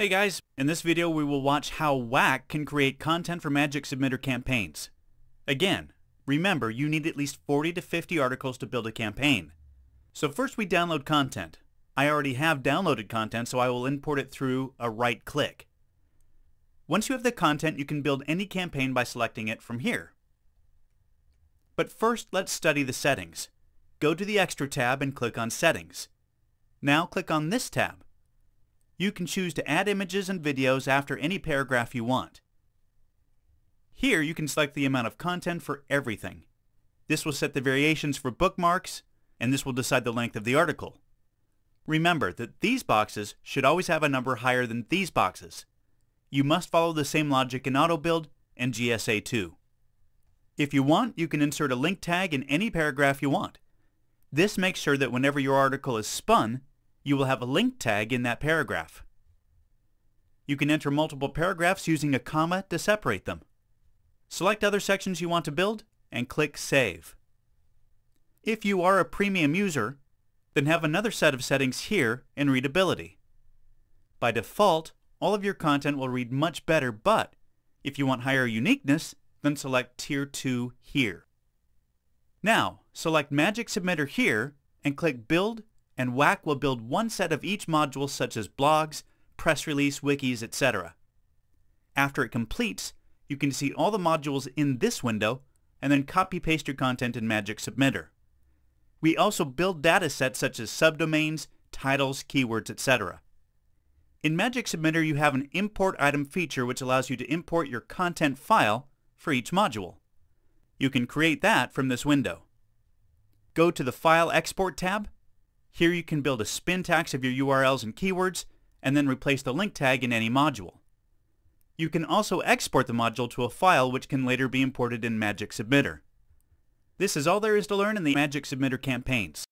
Hey guys, in this video we will watch how WAC can create content for Magic Submitter campaigns. Again, remember you need at least 40 to 50 articles to build a campaign. So first we download content. I already have downloaded content, so I will import it through a right click. Once you have the content, you can build any campaign by selecting it from here. But first let's study the settings. Go to the Extra tab and click on Settings. Now click on this tab. You can choose to add images and videos after any paragraph you want. Here you can select the amount of content for everything. This will set the variations for bookmarks, and this will decide the length of the article. Remember that these boxes should always have a number higher than these boxes. You must follow the same logic in AutoBuild and GSA too. If you want, you can insert a link tag in any paragraph you want. This makes sure that whenever your article is spun, you will have a link tag in that paragraph. You can enter multiple paragraphs using a comma to separate them. Select other sections you want to build and click Save. If you are a premium user, then have another set of settings here in readability. By default, all of your content will read much better, but if you want higher uniqueness, then select Tier 2 here. Now, select Magic Submitter here and click Build, and WAC will build one set of each module such as blogs, press release, wikis, etc. After it completes, you can see all the modules in this window and then copy-paste your content in Magic Submitter. We also build data sets such as subdomains, titles, keywords, etc. In Magic Submitter you have an import item feature which allows you to import your content file for each module. You can create that from this window. Go to the File Export tab. Here you can build a spintax of your URLs and keywords and then replace the link tag in any module. You can also export the module to a file which can later be imported in Magic Submitter. This is all there is to learn in the Magic Submitter campaigns.